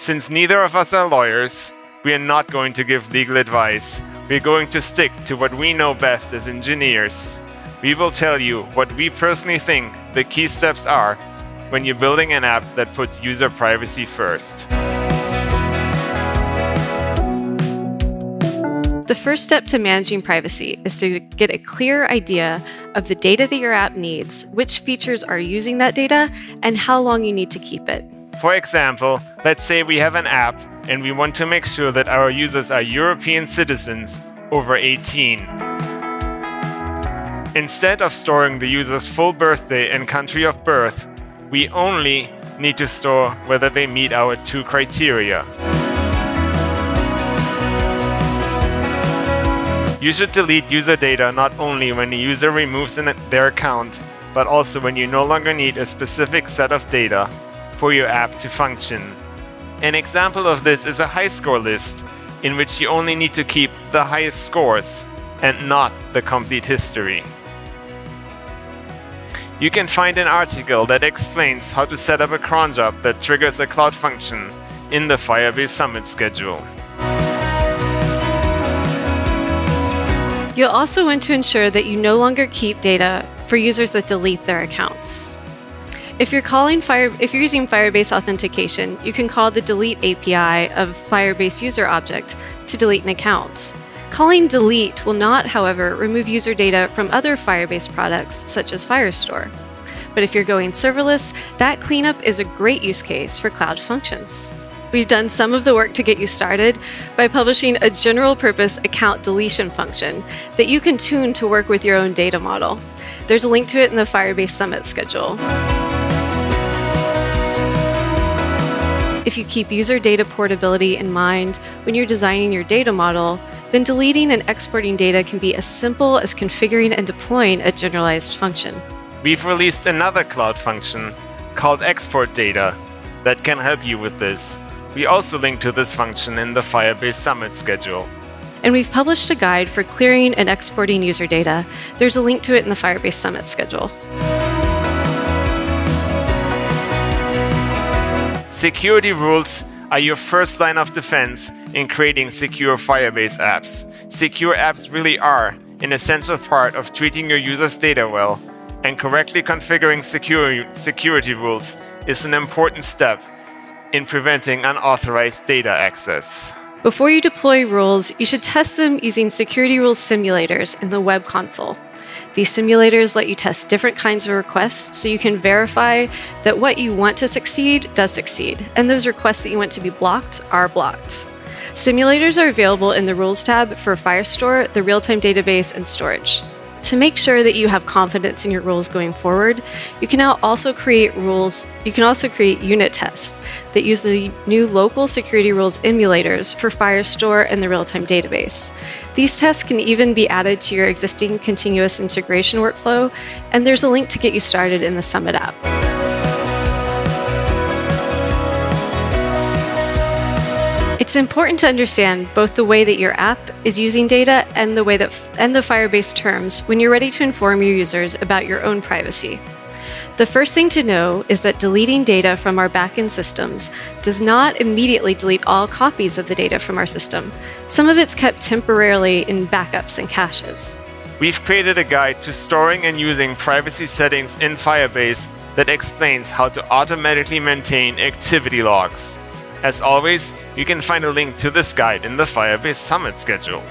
Since neither of us are lawyers, we are not going to give legal advice. We're going to stick to what we know best as engineers. We will tell you what we personally think the key steps are when you're building an app that puts user privacy first. The first step to managing privacy is to get a clear idea of the data that your app needs, which features are using that data, and how long you need to keep it. For example, let's say we have an app and we want to make sure that our users are European citizens over 18. Instead of storing the user's full birthday and country of birth, we only need to store whether they meet our two criteria. You should delete user data not only when the user removes their account, but also when you no longer need a specific set of data for your app to function. An example of this is a high score list, in which you only need to keep the highest scores and not the complete history. You can find an article that explains how to set up a cron job that triggers a cloud function in the Firebase Summit schedule. You'll also want to ensure that you no longer keep data for users that delete their accounts. If you're using Firebase authentication, you can call the delete API of Firebase user object to delete an account. Calling delete will not, however, remove user data from other Firebase products such as Firestore. But if you're going serverless, that cleanup is a great use case for cloud functions. We've done some of the work to get you started by publishing a general purpose account deletion function that you can tune to work with your own data model. There's a link to it in the Firebase Summit schedule. If you keep user data portability in mind when you're designing your data model, then deleting and exporting data can be as simple as configuring and deploying a generalized function. We've released another cloud function called export data that can help you with this. We also link to this function in the Firebase Summit schedule. And we've published a guide for clearing and exporting user data. There's a link to it in the Firebase Summit schedule. Security rules are your first line of defense in creating secure Firebase apps. Secure apps really are an essential part of treating your users' data well, and correctly configuring security rules is an important step in preventing unauthorized data access. Before you deploy rules, you should test them using security rules simulators in the web console. These simulators let you test different kinds of requests so you can verify that what you want to succeed does succeed, and those requests that you want to be blocked are blocked. Simulators are available in the Rules tab for Firestore, the real-time database, and storage. To make sure that you have confidence in your rules going forward, you can now also create unit tests that use the new local security rules emulators for Firestore and the real-time database. These tests can even be added to your existing continuous integration workflow, and there's a link to get you started in the Summit app. It's important to understand both the way that your app is using data and the way that the Firebase terms when you're ready to inform your users about your own privacy. The first thing to know is that deleting data from our backend systems does not immediately delete all copies of the data from our system. Some of it's kept temporarily in backups and caches. We've created a guide to storing and using privacy settings in Firebase that explains how to automatically maintain activity logs. As always, you can find a link to this guide in the Firebase Summit schedule.